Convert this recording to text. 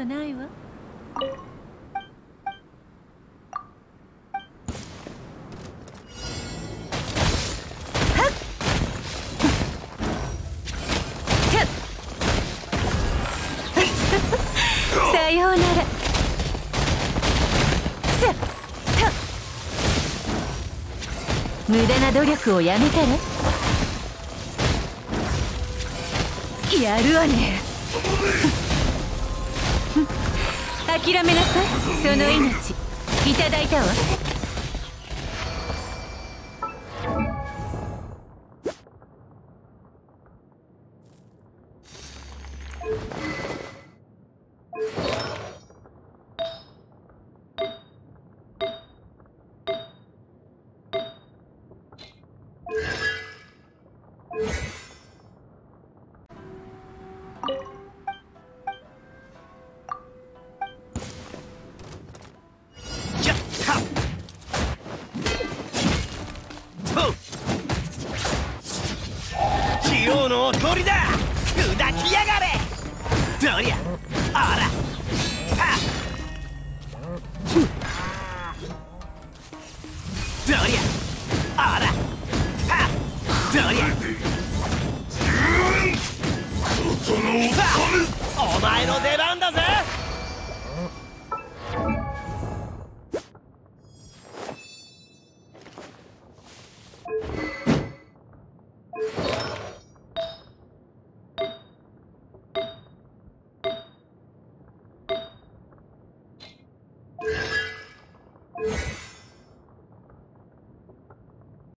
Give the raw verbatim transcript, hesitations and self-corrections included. とないわ。さようなら。無駄な努力をやめたら。やるわね。諦めなさい、その命いただいたわ。お前の出番だ。